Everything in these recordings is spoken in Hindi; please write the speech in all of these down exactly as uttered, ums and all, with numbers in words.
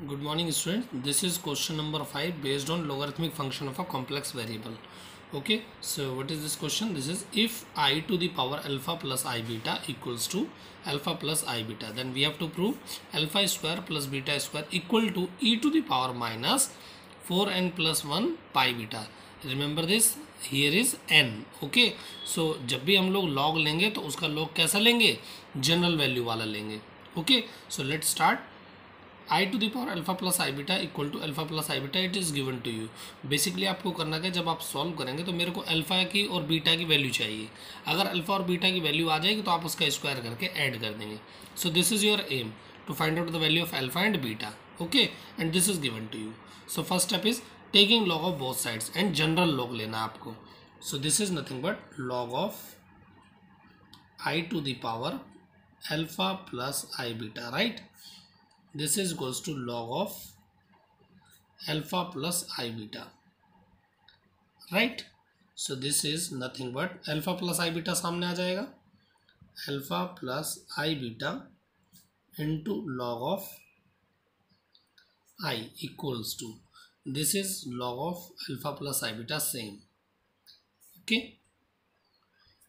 Good morning student, this is question number five based on logarithmic function of a complex variable. Okay, so what is this question? This is if I to the power alpha plus I beta equals to alpha plus I beta, then we have to prove alpha square plus beta square equal to E to the power minus four N plus one pi beta. Remember this, here is N. Okay, so जब भी हम लोग लॉग लेंगे तो उसका लॉग कैसा लेंगे? जनरल वैल्यू वाला लेंगे. Okay, so let start. I to the power alpha plus I beta equal to alpha plus I beta it is given to you. Basically आपको करना क्या, जब आप सॉल्व करेंगे तो मेरे को अल्फा की और बीटा की वैल्यू चाहिए. अगर अल्फा और बीटा की वैल्यू आ जाएगी तो आप उसका स्क्वायर करके ऐड कर देंगे. So this is your aim to find out the value of alpha and beta. Okay, and this is given to you. So first step is taking log of both sides and general log लेना आपको. So this is nothing but log of I to the power alpha plus I beta, right? This is goes to log of alpha plus I beta, right? So this is nothing but alpha plus I beta सामने आ जाएगा, alpha plus I beta into log of I equals to this is log of alpha plus I beta same. Okay,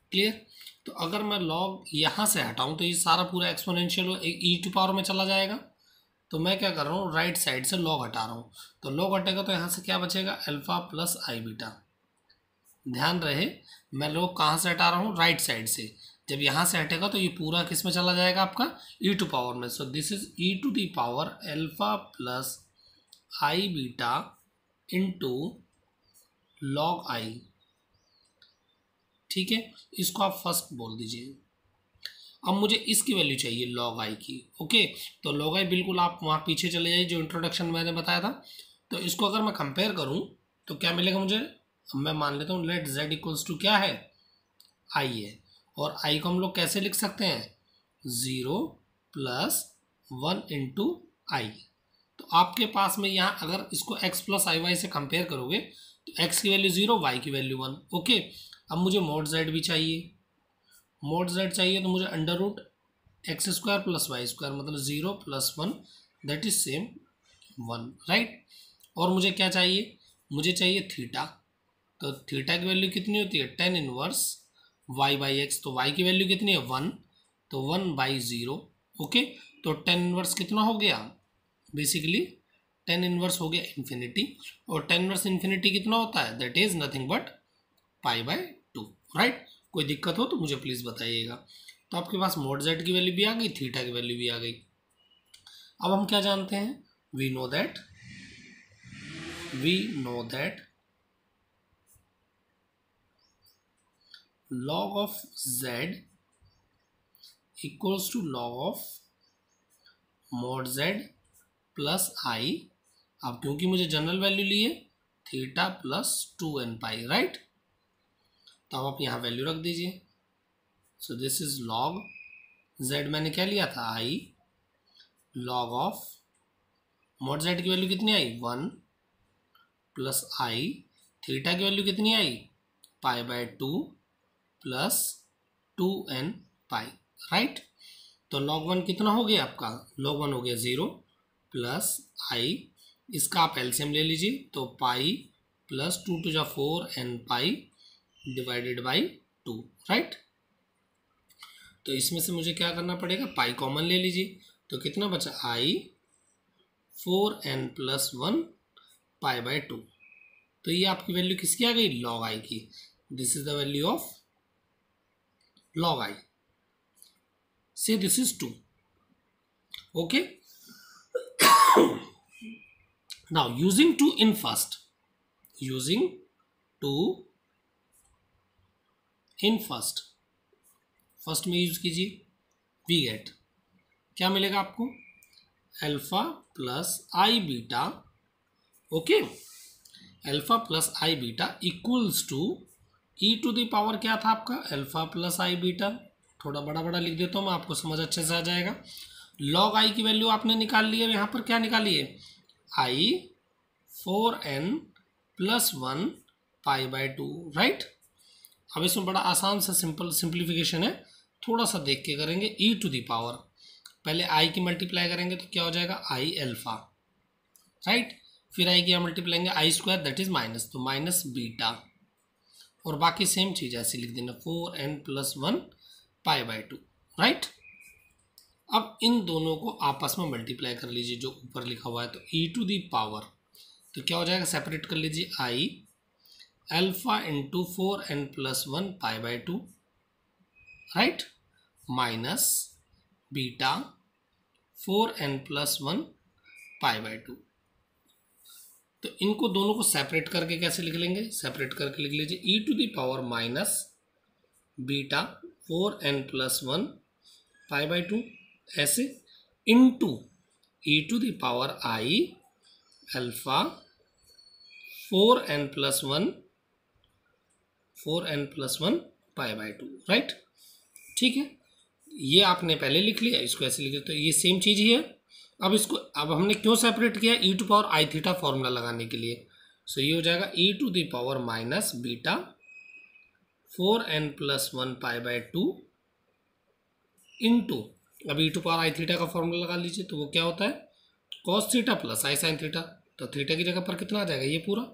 clear? तो अगर मैं log यहाँ से हटाऊँ तो ये सारा पूरा एक्सपोनेंशियल e टू पावर में चला जाएगा. तो मैं क्या कर रहा हूँ, राइट साइड से लॉग हटा रहा हूँ. तो लॉग हटेगा तो यहाँ से क्या बचेगा? अल्फ़ा प्लस आई बीटा. ध्यान रहे, मैं लॉग कहाँ से हटा रहा हूँ? राइट साइड से. जब यहाँ से हटेगा तो ये पूरा किस में चला जाएगा आपका? ई टू पावर में. So this is E to the power alpha plus I beta into log आई. ठीक है, इसको आप फर्स्ट बोल दीजिए. अब मुझे इसकी वैल्यू चाहिए लॉग आई की. ओके, तो लॉग आई बिल्कुल आप वहाँ पीछे चले जाइए जो इंट्रोडक्शन मैंने बताया था. तो इसको अगर मैं कंपेयर करूँ तो क्या मिलेगा मुझे? मैं मान लेता हूँ लेट जेड इक्वल्स टू क्या है? आई है. और आई को हम लोग कैसे लिख सकते हैं? ज़ीरो प्लस वन इंटू आई. तो आपके पास में यहाँ अगर इसको एक्स प्लस आई वाई से कंपेयर करोगे तो एक्स की वैल्यू ज़ीरो, वाई की वैल्यू वन. ओके, अब मुझे मोड जेड भी चाहिए. मोड जेड चाहिए तो मुझे under root X square plus Y square मतलब zero plus one that is same one, right? और मुझे क्या चाहिए? मुझे चाहिए थीटा. तो थीटा की वैल्यू कितनी होती है? Tan inverse Y by x. तो वाई की वैल्यू कितनी है? वन. तो वन बाई ज़ीरो. ओके, तो टेन इनवर्स कितना हो गया? बेसिकली टेन इनवर्स हो गया इन्फिनिटी. और टेन इनवर्स इन्फिनिटी कितना होता है? That is nothing but pi by two, right? कोई दिक्कत हो तो मुझे प्लीज़ बताइएगा. तो आपके पास मोड जेड की वैल्यू भी आ गई, थीटा की वैल्यू भी आ गई. अब हम क्या जानते हैं? We know that we know that log of Z equals to log of mod Z plus आई. अब क्योंकि मुझे जनरल वैल्यू ली है, theta plus two N pi, right? तो आप यहाँ वैल्यू रख दीजिए. So this is log Z, मैंने क्या लिया था? आई. लॉग ऑफ मोड जेड की वैल्यू कितनी आई? वन प्लस आई. थीटा की वैल्यू कितनी आई? Pi by two plus two N pi, right? तो लॉग वन कितना हो गया आपका? लॉग वन हो गया ज़ीरो प्लस आई. इसका आप एलसीएम ले लीजिए. तो पाई प्लस टू टू जा four N pi divided by two, right? तो इसमें से मुझे क्या करना पड़ेगा? पाई कॉमन ले लीजिए. तो कितना बचा? आई four N plus one pi by two. तो ये आपकी वैल्यू किसकी आ गई? लॉग आई की. This is the value of log आई. से this is two. Okay, now using two in first, using two in first, first में यूज कीजिए. वी गेट क्या मिलेगा आपको? Alpha plus I beta. Okay, alpha plus I beta equals to E to the power क्या था आपका? अल्फा प्लस आई बीटा. थोड़ा बड़ा बड़ा लिख देता हूँ मैं, आपको समझ अच्छे से आ जाएगा. लॉग आई की वैल्यू आपने निकाल ली है. यहाँ पर क्या निकाली है? आई four N plus one pi by two, right? अब इसमें बड़ा आसान सा सिंपल सिंप्लीफिकेशन है, थोड़ा सा देख के करेंगे. ई टू दी पावर पहले आई की मल्टीप्लाई करेंगे तो क्या हो जाएगा? आई अल्फ़ा राइट। फिर आएगी हम मल्टीप्लाएंगे आई स्क्वायर दैट इज माइनस, तो माइनस बीटा, और बाकी सेम चीज ऐसे लिख देना four N plus one pi by two, right. अब इन दोनों को आपस में मल्टीप्लाई कर लीजिए जो ऊपर लिखा हुआ है, तो ई टू दी पावर, तो क्या हो जाएगा सेपरेट कर लीजिए I alpha into four N plus one pi by two, right, minus beta four N plus one pi by two. तो इनको दोनों को सेपरेट करके कैसे लिख लेंगे, सेपरेट करके लिख लीजिए E to the power minus beta four N plus one pi by two ऐसे into E to the power I alpha four N plus one four N plus one pi by two, right. ठीक है, ये आपने पहले लिख लिया, इसको ऐसे लिख लिया, तो ये सेम चीज़ ही है। अब इसको अब हमने क्यों सेपरेट किया, e to power i theta formula लगाने के लिए। सो ये हो जाएगा e to the power minus beta four N plus one pi by two into, अब e to power i theta का फॉर्मूला लगा लीजिए, तो वो क्या होता है cos theta plus i sine theta, तो थीटा की जगह पर कितना आ जाएगा ये पूरा।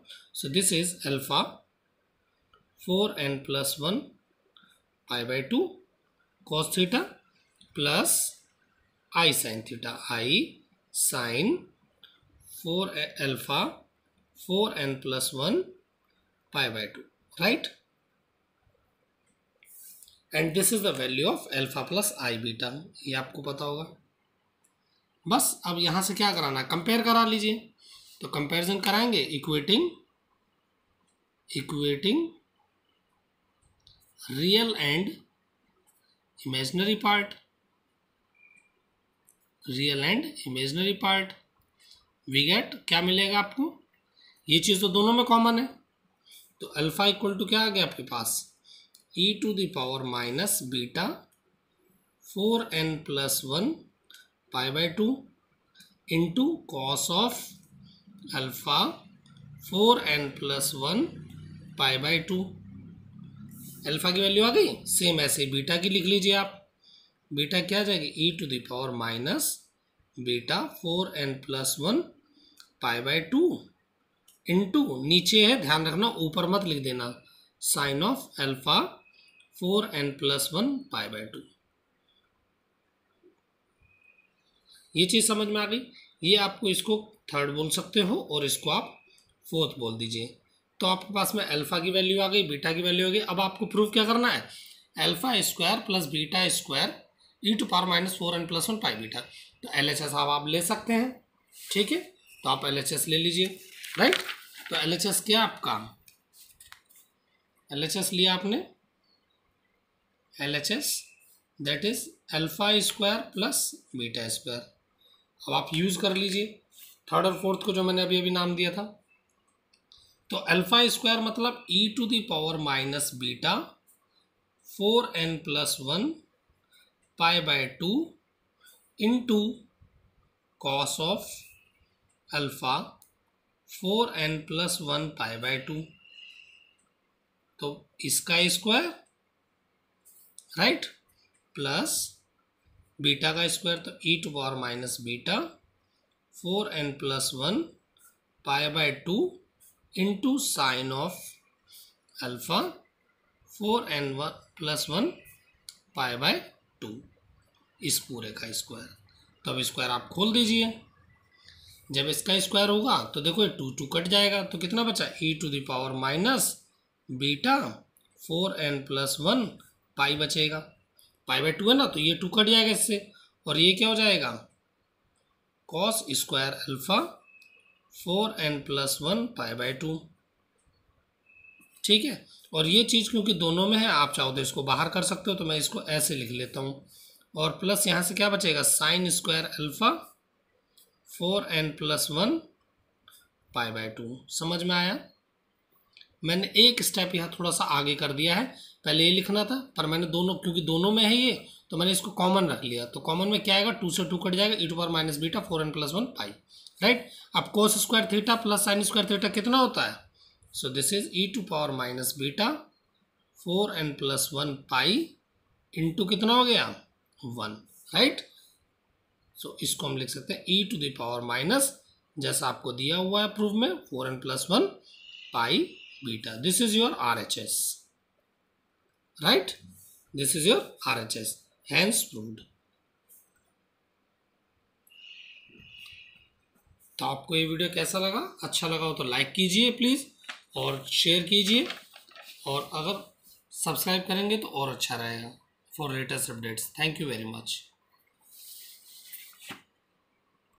So this is alpha four N plus one pi by two cos theta plus i sine theta, i sine four alpha four N plus one pi by two, right. And this is the value of alpha plus I beta, ये आपको पता होगा। बस अब यहाँ से क्या कराना, कंपेयर करा लीजिए, तो कंपैरिजन कराएंगे equating equating real and imaginary part real and imaginary part we get, क्या मिलेगा आपको, ये चीज़ तो दोनों में कॉमन है, तो अल्फा इक्वल टू क्या आ गया आपके पास e to the power minus beta four N plus one pi by two into cos of alpha four N plus one pi by two. Alpha की वैल्यू आ गई, सेम ऐसे बीटा की लिख लीजिए आप, बीटा क्या आ जाएगी e to the power minus beta four N plus one pi by two into, नीचे है ध्यान रखना, ऊपर मत लिख देना, sine of alpha four N plus one pi by two. ये चीज़ समझ में आ गई, ये आपको इसको थर्ड बोल सकते हो और इसको आप फोर्थ बोल दीजिए। तो आपके पास में अल्फा की वैल्यू आ गई, बीटा की वैल्यू आ गई। अब आपको प्रूव क्या करना है, alpha square plus beta square e to power minus four N plus one pi beta. तो एल एच एस आप, आप ले सकते हैं, ठीक है, तो आप एल एच एस ले लीजिए, राइट। तो एल एच एस क्या आपका, एल एच एस लिया आपने, L H S that is alpha square plus beta square. अब आप यूज़ कर लीजिए थर्ड और फोर्थ को जो मैंने अभी अभी नाम दिया था। तो अल्फा स्क्वायर मतलब e to the power minus beta four N plus one pi by two into cos of alpha four N plus one pi by two, तो इसका स्क्वायर, राइट, प्लस बीटा का स्क्वायर, तो e to power minus beta four N plus one pi by two into sine of alpha four n one plus one pi by two, इस पूरे का स्क्वायर। तो अब स्क्वायर आप खोल दीजिए, जब इसका स्क्वायर होगा तो देखो ये टू टू कट जाएगा, तो कितना बचा e to the power minus beta four N plus one pi बचेगा, पाई बाई टू है ना, तो ये टू कट जाएगा इससे, और ये क्या हो जाएगा cos square alpha four N plus one pi by two, ठीक है। और ये चीज़ क्योंकि दोनों में है, आप चाहो तो इसको बाहर कर सकते हो, तो मैं इसको ऐसे लिख लेता हूँ, और प्लस यहाँ से क्या बचेगा sine square alpha four N plus one pi by two. समझ में आया, मैंने एक स्टेप यहाँ थोड़ा सा आगे कर दिया है, पहले ये लिखना था पर मैंने दोनों, क्योंकि दोनों में है ये, तो मैंने इसको कॉमन रख लिया। तो कॉमन में क्या आएगा, टू से टू कट जाएगा, e to power minus beta four N plus one pi, right. अब cos square theta plus sine square theta कितना होता है, so this is e to power minus beta four N plus one pi into कितना हो गया वन, राइट। सो इसको हम लिख सकते हैं e to the power minus जैसा आपको दिया हुआ है प्रूफ में, four N plus one pi beta. This is your R H S, right? This is your R H S, hence proved. तो आपको ये वीडियो कैसा लगा? अच्छा लगा हो तो लाइक कीजिए प्लीज़, और शेयर कीजिए, और अगर सब्सक्राइब करेंगे तो और अच्छा रहेगा for latest updates. Thank you very much.